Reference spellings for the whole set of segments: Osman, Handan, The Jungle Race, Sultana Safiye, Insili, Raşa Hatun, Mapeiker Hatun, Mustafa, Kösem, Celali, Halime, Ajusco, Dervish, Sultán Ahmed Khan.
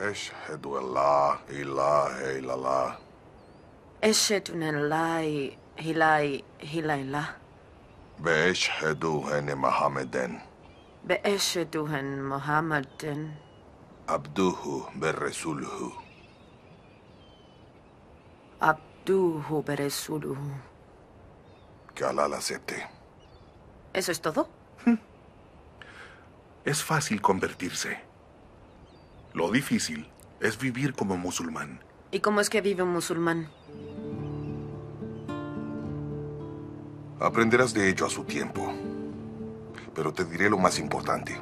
Eşhedü en la ilahe illallah. Eşhedü en la ilahe illallah. Ve eşhedü en Muhammeden. Ve eşhedü en Muhammeden. Abduhu ve resuluhu. Abduhu ve resuluhu. Que Alá la acepte. ¿Eso es todo? Es fácil convertirse. Lo difícil es vivir como musulmán. ¿Y cómo es que vive un musulmán? Aprenderás de ello a su tiempo. Pero te diré lo más importante.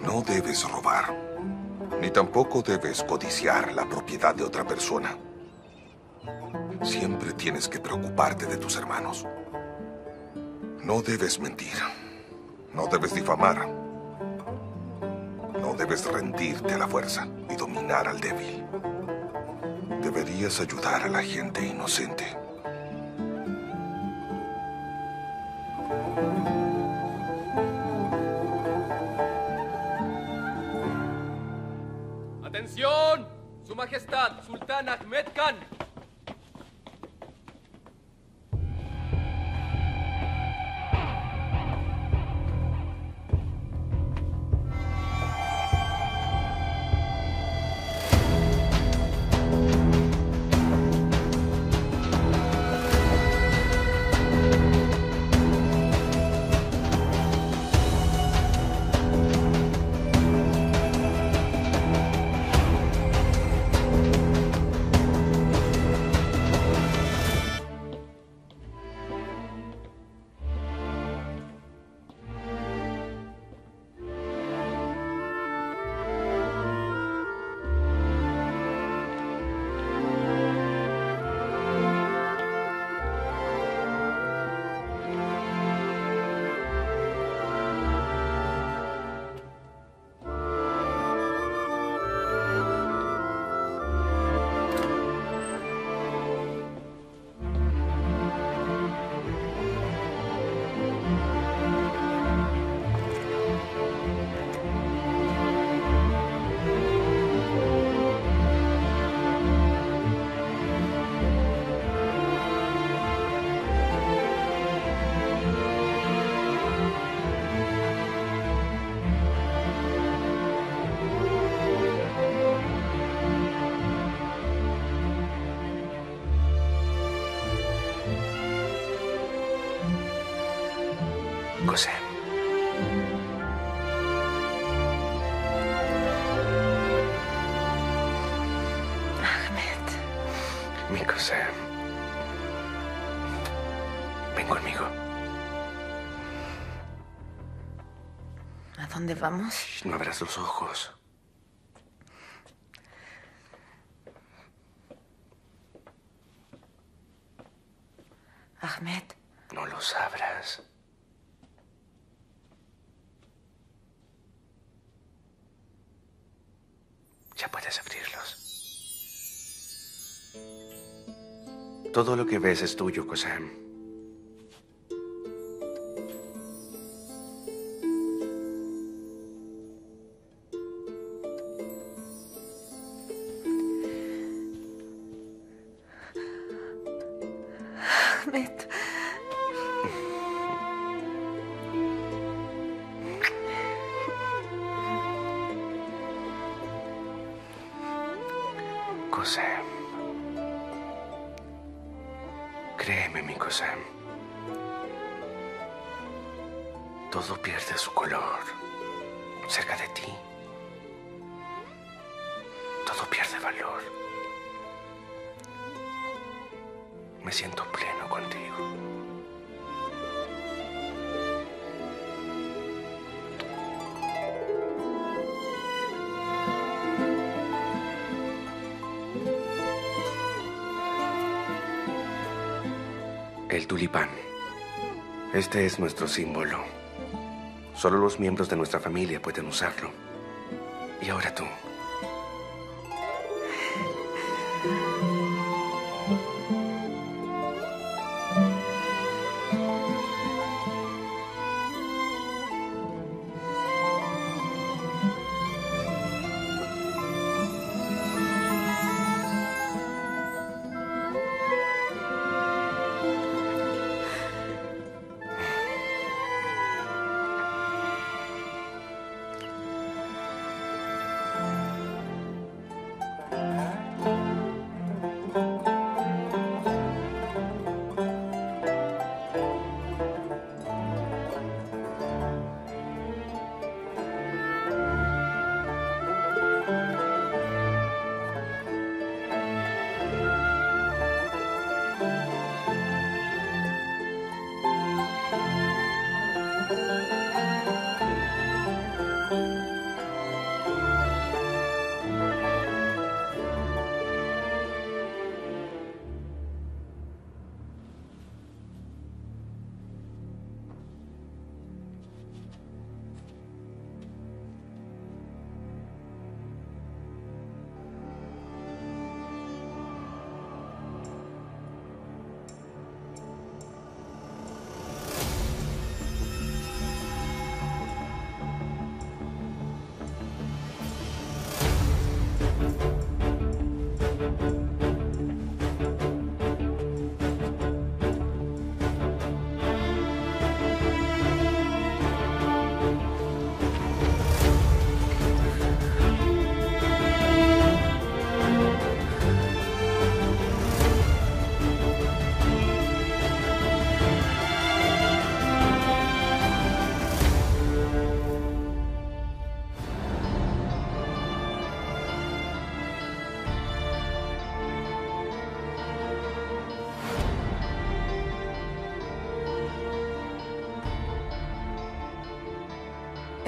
No debes robar, ni tampoco debes codiciar la propiedad de otra persona. Siempre tienes que preocuparte de tus hermanos. No debes mentir, no debes difamar, no debes rendirte a la fuerza y dominar al débil. Deberías ayudar a la gente inocente. ¡Atención! Su Majestad, Sultán Ahmed Khan. Kösem. Ahmed. Mi Kösem. Ven conmigo. ¿A dónde vamos? Shh, no abras los ojos. Ahmed. No los abras. Ya puedes abrirlos. Todo lo que ves es tuyo, Kösem. Ahmed. Kösem. Créeme, mi Kösem. Todo pierde su color cerca de ti. Todo pierde valor. Me siento pleno contigo. El tulipán. Este es nuestro símbolo. Solo los miembros de nuestra familia pueden usarlo. Y ahora tú.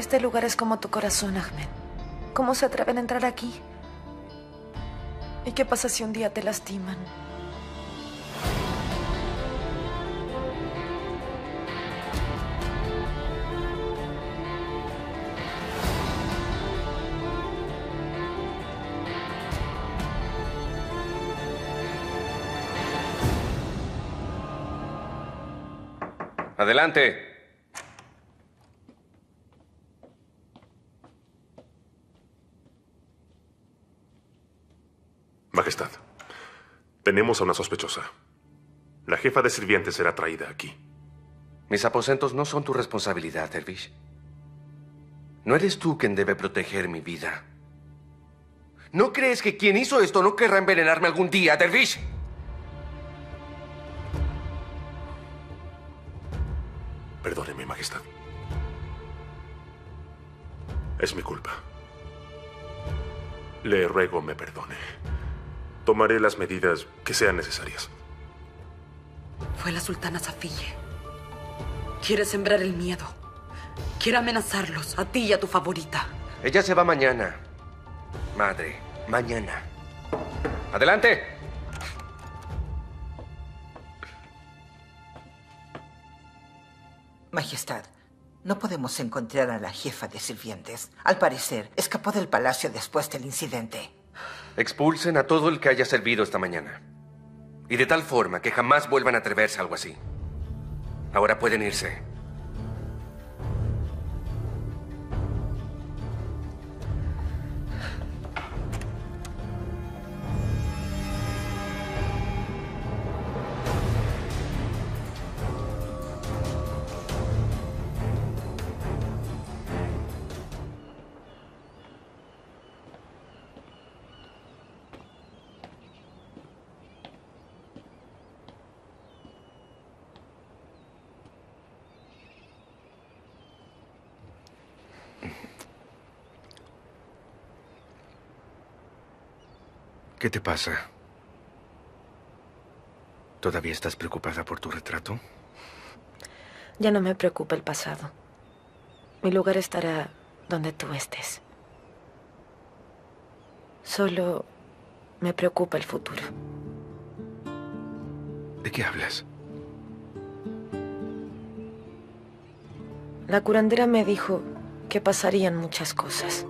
Este lugar es como tu corazón, Ahmed. ¿Cómo se atreven a entrar aquí? ¿Y qué pasa si un día te lastiman? Adelante. Majestad, tenemos a una sospechosa. La jefa de sirvientes será traída aquí. Mis aposentos no son tu responsabilidad, Dervish. No eres tú quien debe proteger mi vida. ¿No crees que quien hizo esto no querrá envenenarme algún día, Dervish? Perdóneme, Majestad. Es mi culpa. Le ruego me perdone. Tomaré las medidas que sean necesarias. Fue la Sultana Safiye. Quiere sembrar el miedo. Quiere amenazarlos, a ti y a tu favorita. Ella se va mañana. Madre, mañana. ¡Adelante! Majestad, no podemos encontrar a la jefa de sirvientes. Al parecer, escapó del palacio después del incidente. Expulsen a todo el que haya servido esta mañana. Y de tal forma que jamás vuelvan a atreverse a algo así. Ahora pueden irse. ¿Qué te pasa? ¿Todavía estás preocupada por tu retrato? Ya no me preocupa el pasado. Mi lugar estará donde tú estés. Solo me preocupa el futuro. ¿De qué hablas? La curandera me dijo que pasarían muchas cosas.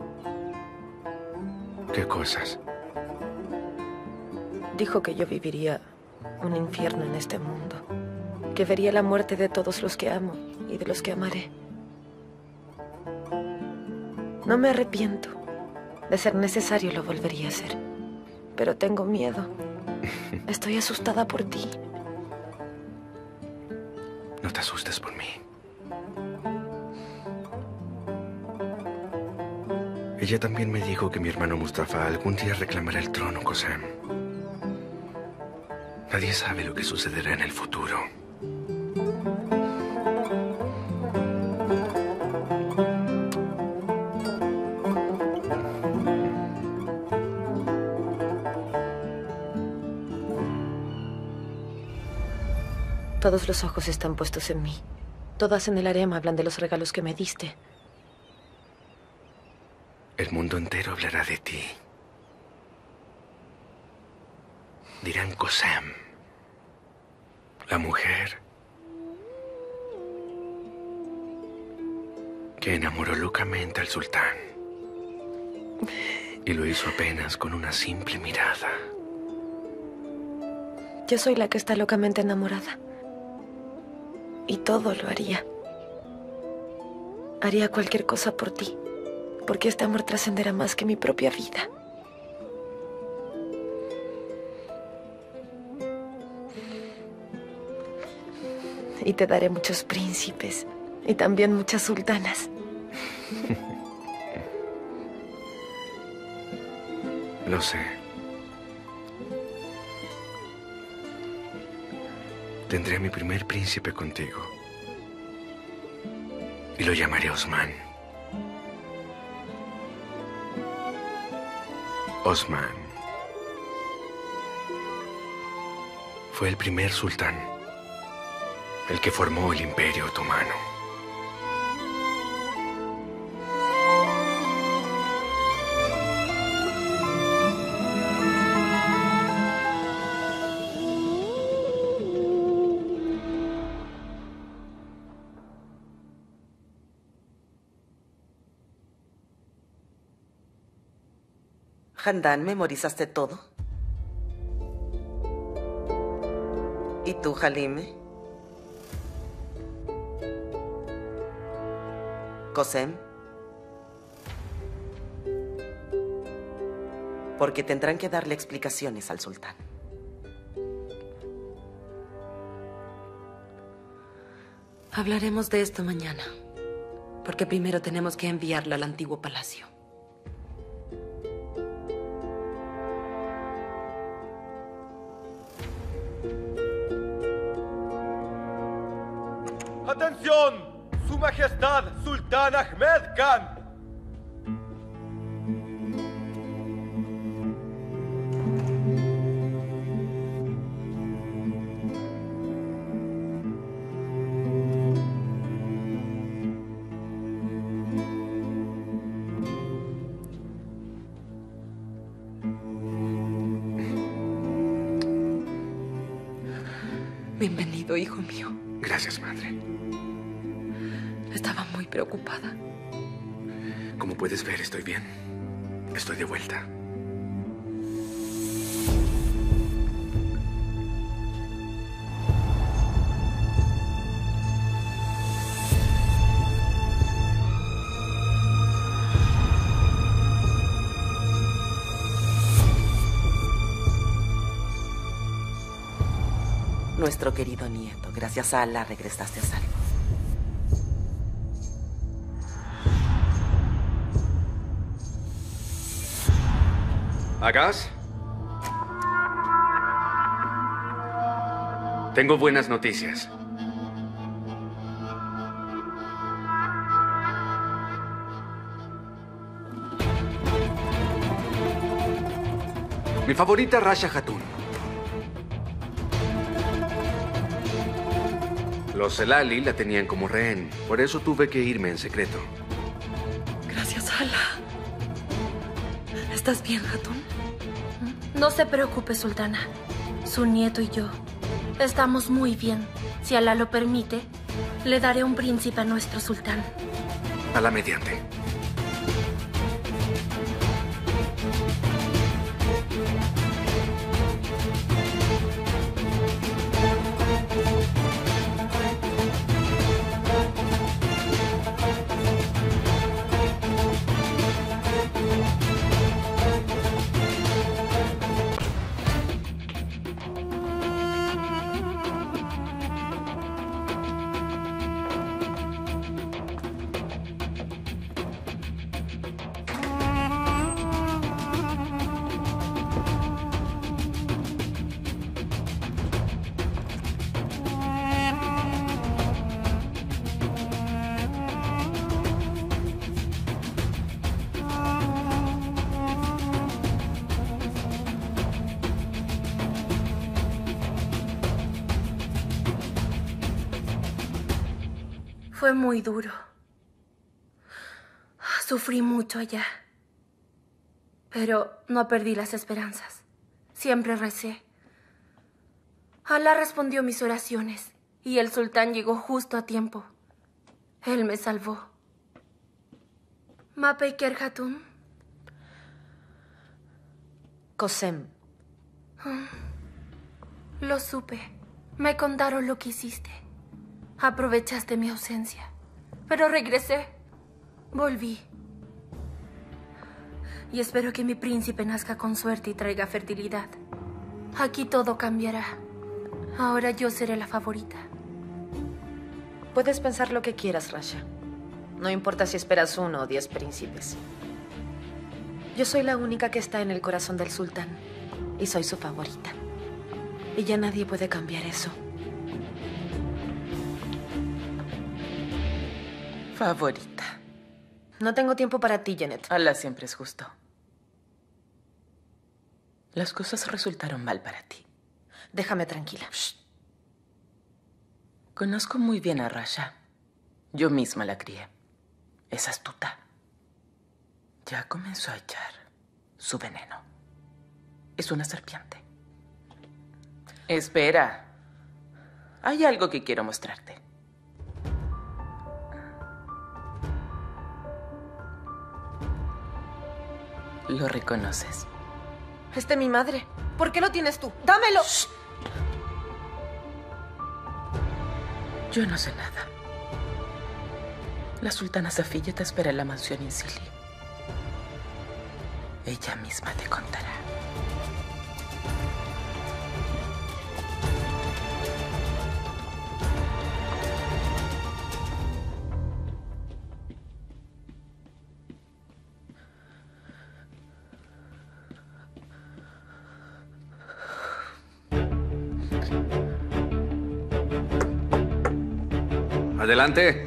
¿Qué cosas? Dijo que yo viviría un infierno en este mundo, que vería la muerte de todos los que amo y de los que amaré. No me arrepiento. De ser necesario lo volvería a hacer. Pero tengo miedo. Estoy asustada por ti. No te asustes por mí. Ella también me dijo que mi hermano Mustafa algún día reclamará el trono, Kösem. Nadie sabe lo que sucederá en el futuro. Todos los ojos están puestos en mí. Todas en el harem hablan de los regalos que me diste. El mundo entero hablará de ti. Dirán Kösem, la mujer que enamoró locamente al sultán y lo hizo apenas con una simple mirada. Yo soy la que está locamente enamorada y todo lo haría. Haría cualquier cosa por ti, porque este amor trascenderá más que mi propia vida. Y te daré muchos príncipes y también muchas sultanas. Lo sé. Tendré a mi primer príncipe contigo. Y lo llamaré Osman. Osman fue el primer sultán. El que formó el Imperio Otomano. Handan, ¿memorizaste todo? ¿Y tú, Halime? ¿Kösem? Porque tendrán que darle explicaciones al sultán. Hablaremos de esto mañana, porque primero tenemos que enviarla al antiguo palacio. ¡Atención! ¡Su Majestad, Sultán Ahmed Khan! Bienvenido, hijo mío. Gracias, madre. Estaba muy preocupada. Como puedes ver, estoy bien. Estoy de vuelta. Nuestro querido nieto, gracias a Allah regresaste a salvo. ¿Agas? Tengo buenas noticias. Mi favorita, Raşa Hatun. Los Celali la tenían como rehén, por eso tuve que irme en secreto. Gracias, Allah. ¿Estás bien, Hatun? No se preocupe, sultana. Su nieto y yo estamos muy bien. Si Allah lo permite, le daré un príncipe a nuestro sultán. Allah mediante. Fue muy duro. Sufrí mucho allá. Pero no perdí las esperanzas. Siempre recé. Alá respondió mis oraciones y el sultán llegó justo a tiempo. Él me salvó. Mapeiker Hatun. Kösem. Lo supe. Me contaron lo que hiciste. Aprovechaste mi ausencia, pero regresé. Volví. Y espero que mi príncipe nazca con suerte y traiga fertilidad. Aquí todo cambiará. Ahora yo seré la favorita. Puedes pensar lo que quieras, Raşa. No importa si esperas 1 o 10 príncipes. Yo soy la única que está en el corazón del sultán y soy su favorita. Y ya nadie puede cambiar eso. Favorita. No tengo tiempo para ti, Janet. Allah siempre es justo. Las cosas resultaron mal para ti. Déjame tranquila. Shh. Conozco muy bien a Raşa. Yo misma la crié. Es astuta. Ya comenzó a echar su veneno. Es una serpiente. Espera. Hay algo que quiero mostrarte. lo reconoces. Es de mi madre. ¿Por qué lo tienes tú? ¡Dámelo! Shh. Yo no sé nada. La sultana Safiye te espera en la mansión Insili. Ella misma te contará. Adelante.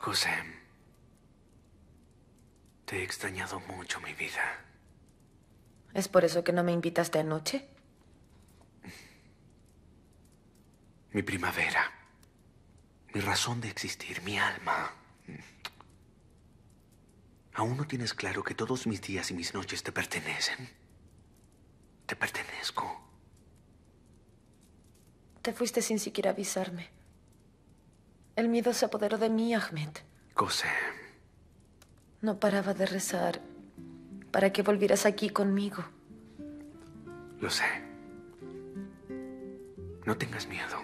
Kösem. Te he extrañado mucho, mi vida. ¿Es por eso que no me invitaste anoche? Mi primavera. Mi razón de existir, mi alma. ¿Aún no tienes claro que todos mis días y mis noches te pertenecen? Te pertenezco. Te fuiste sin siquiera avisarme. El miedo se apoderó de mí, Ahmed. Kösem. No paraba de rezar para que volvieras aquí conmigo. Lo sé. No tengas miedo.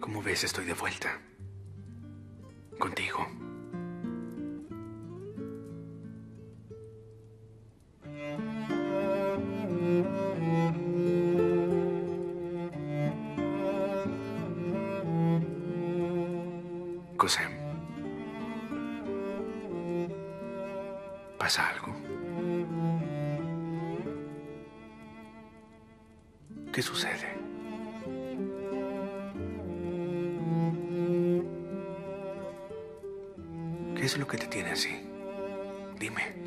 Como ves, estoy de vuelta. Contigo. Kösem. ¿Pasa algo? ¿Qué sucede? ¿Qué es lo que te tiene así? Dime.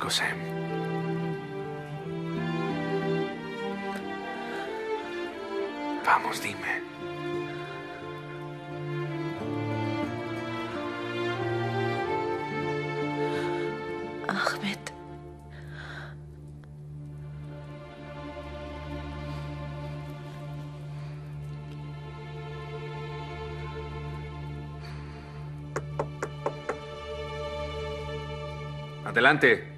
Kösem. Vamos, dime. Ahmed. Adelante.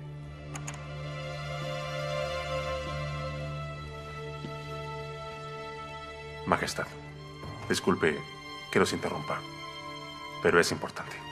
Majestad, disculpe que los interrumpa, pero es importante.